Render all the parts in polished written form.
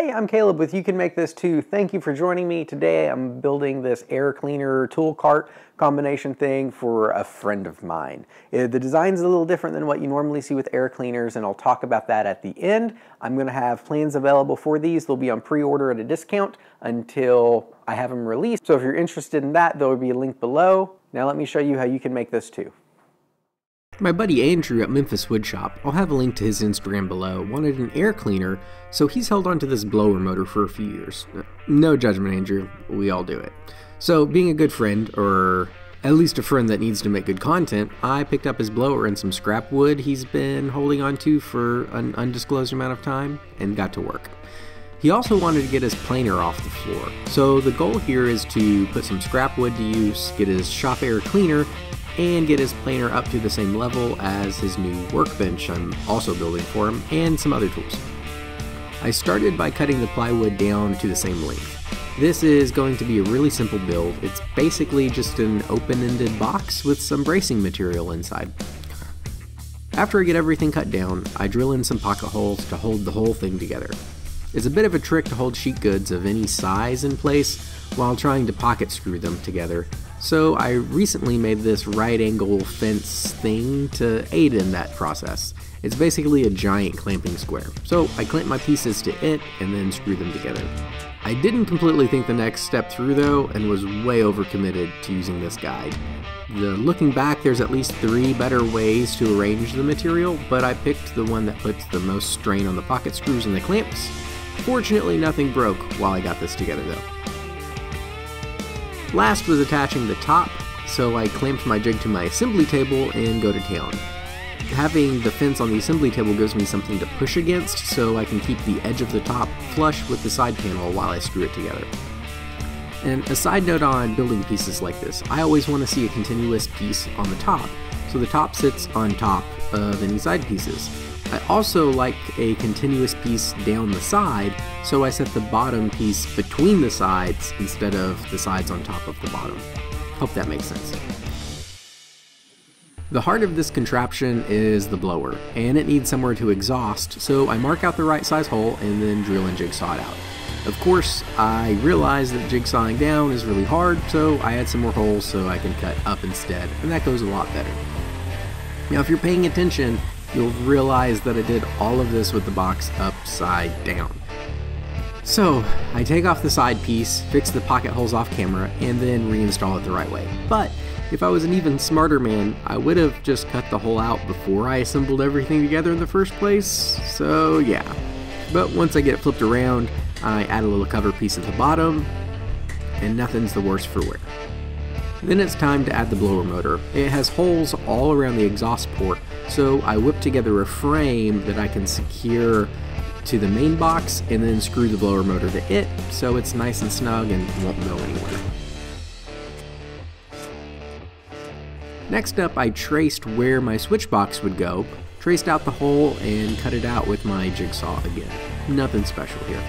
Hey, I'm Caleb with You Can Make This Too. Thank you for joining me. Today I'm building this air cleaner tool cart combination thing for a friend of mine. The design's a little different than what you normally see with air cleaners, and I'll talk about that at the end. I'm going to have plans available for these. They'll be on pre-order at a discount until I have them released. So if you're interested in that, there will be a link below. Now let me show you how you can make this too. My buddy Andrew at Memphis Woodshop, I'll have a link to his Instagram below, wanted an air cleaner, so he's held onto this blower motor for a few years. No judgment, Andrew, we all do it. So being a good friend, or at least a friend that needs to make good content, I picked up his blower and some scrap wood he's been holding onto for an undisclosed amount of time and got to work. He also wanted to get his planer off the floor, so the goal here is to put some scrap wood to use, get his shop air cleaner, and get his planer up to the same level as his new workbench I'm also building for him, and some other tools. I started by cutting the plywood down to the same length. This is going to be a really simple build. It's basically just an open-ended box with some bracing material inside. After I get everything cut down, I drill in some pocket holes to hold the whole thing together. It's a bit of a trick to hold sheet goods of any size in place while trying to pocket screw them together. So I recently made this right angle fence thing to aid in that process. It's basically a giant clamping square. So I clamp my pieces to it and then screw them together. I didn't completely think the next step through though, and was way overcommitted to using this guide. Looking back, there's at least three better ways to arrange the material, but I picked the one that puts the most strain on the pocket screws and the clamps. Fortunately, nothing broke while I got this together though. Last was attaching the top, so I clamped my jig to my assembly table and go to town. Having the fence on the assembly table gives me something to push against, so I can keep the edge of the top flush with the side panel while I screw it together. And a side note on building pieces like this, I always want to see a continuous piece on the top, so the top sits on top of any side pieces. I also like a continuous piece down the side, so I set the bottom piece between the sides instead of the sides on top of the bottom. Hope that makes sense. The heart of this contraption is the blower, and it needs somewhere to exhaust, so I mark out the right size hole and then drill and jigsaw it out. Of course, I realized that jigsawing down is really hard, so I add some more holes so I can cut up instead, and that goes a lot better. Now if you're paying attention, you'll realize that I did all of this with the box upside down. So I take off the side piece, fix the pocket holes off camera, and then reinstall it the right way. But if I was an even smarter man, I would have just cut the hole out before I assembled everything together in the first place, so yeah. But once I get it flipped around, I add a little cover piece at the bottom, and nothing's the worse for wear. Then it's time to add the blower motor. It has holes all around the exhaust port, so I whip together a frame that I can secure to the main box and then screw the blower motor to it so it's nice and snug and won't go anywhere. Next up, I traced where my switch box would go, traced out the hole, and cut it out with my jigsaw again. Nothing special here.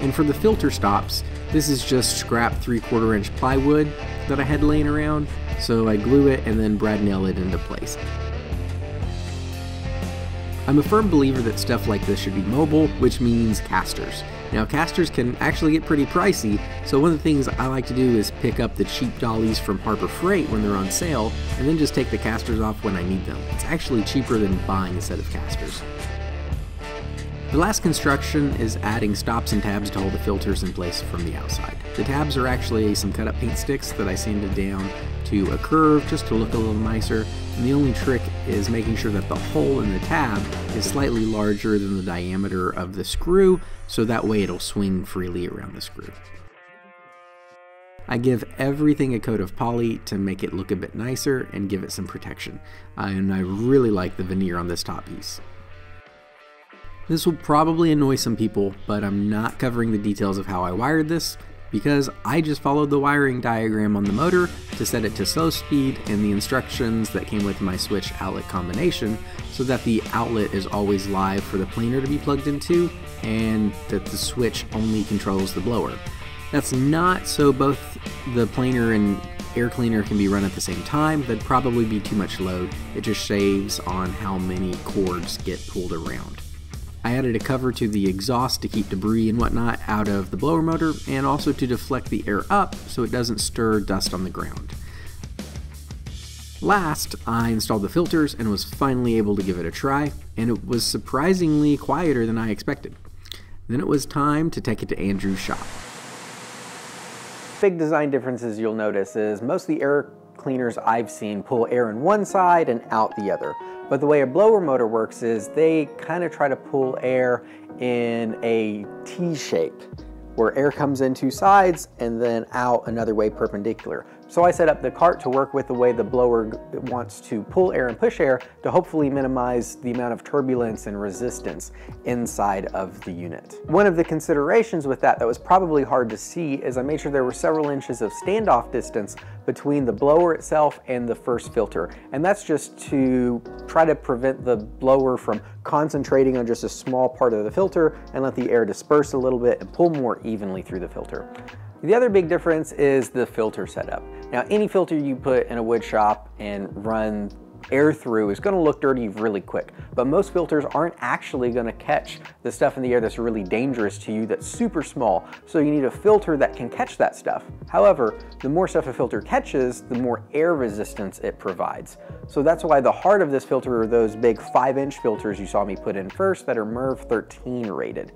And for the filter stops, this is just scrap 3/4 inch plywood that I had laying around, so I glue it and then brad nail it into place. I'm a firm believer that stuff like this should be mobile, which means casters. Now casters can actually get pretty pricey, so one of the things I like to do is pick up the cheap dollies from Harbor Freight when they're on sale, and then just take the casters off when I need them. It's actually cheaper than buying a set of casters. The last construction is adding stops and tabs to hold the filters in place from the outside. The tabs are actually some cut up paint sticks that I sanded down to a curve just to look a little nicer, and the only trick is making sure that the hole in the tab is slightly larger than the diameter of the screw, so that way it'll swing freely around the screw. I give everything a coat of poly to make it look a bit nicer and give it some protection, and I really like the veneer on this top piece. This will probably annoy some people, but I'm not covering the details of how I wired this because I just followed the wiring diagram on the motor to set it to slow speed and the instructions that came with my switch outlet combination so that the outlet is always live for the planer to be plugged into and that the switch only controls the blower. That's not so both the planer and air cleaner can be run at the same time, that'd probably be too much load. It just shaves on how many cords get pulled around. I added a cover to the exhaust to keep debris and whatnot out of the blower motor, and also to deflect the air up so it doesn't stir dust on the ground. Last, I installed the filters and was finally able to give it a try, and it was surprisingly quieter than I expected. Then it was time to take it to Andrew's shop. Big design differences you'll notice is most of the air cleaners I've seen pull air in one side and out the other. But the way a blower motor works is they kind of try to pull air in a T shape, where air comes in two sides and then out another way perpendicular. So I set up the cart to work with the way the blower wants to pull air and push air to hopefully minimize the amount of turbulence and resistance inside of the unit. One of the considerations with that was probably hard to see is I made sure there were several inches of standoff distance between the blower itself and the first filter. And that's just to try to prevent the blower from concentrating on just a small part of the filter and let the air disperse a little bit and pull more evenly through the filter. The other big difference is the filter setup. Now, any filter you put in a wood shop and run air through is gonna look dirty really quick, but most filters aren't actually gonna catch the stuff in the air that's really dangerous to you that's super small, so you need a filter that can catch that stuff. However, the more stuff a filter catches, the more air resistance it provides. So that's why the heart of this filter are those big 5-inch filters you saw me put in first that are MERV 13 rated.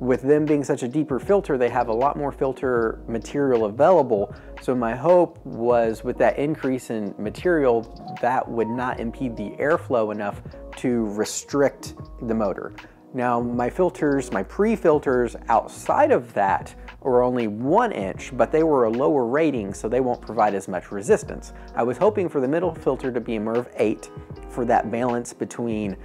With them being such a deeper filter, they have a lot more filter material available. So my hope was with that increase in material, that would not impede the airflow enough to restrict the motor. Now my filters, my pre-filters outside of that were only 1 inch, but they were a lower rating, so they won't provide as much resistance. I was hoping for the middle filter to be a MERV 8 for that balance between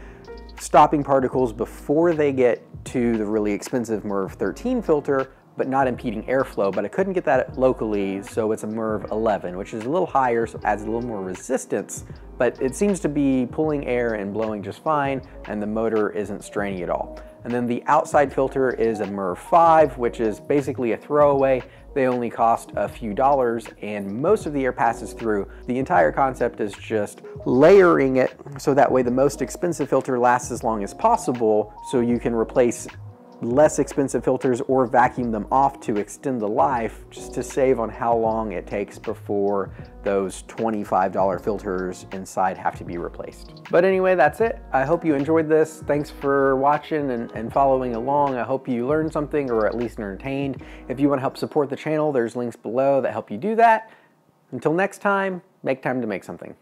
stopping particles before they get to the really expensive MERV 13 filter, but not impeding airflow, but I couldn't get that locally, so it's a MERV 11, which is a little higher, so it adds a little more resistance, but it seems to be pulling air and blowing just fine, and the motor isn't straining at all. And then the outside filter is a MERV 5, which is basically a throwaway. They only cost a few dollars and most of the air passes through. The entire concept is just layering it so that way the most expensive filter lasts as long as possible so you can replace less expensive filters or vacuum them off to extend the life, just to save on how long it takes before those $25 filters inside have to be replaced. But anyway, that's it. I hope you enjoyed this. Thanks for watching and following along. I hope you learned something or at least entertained. If you want to help support the channel, there's links below that help you do that. Until next time, make time to make something.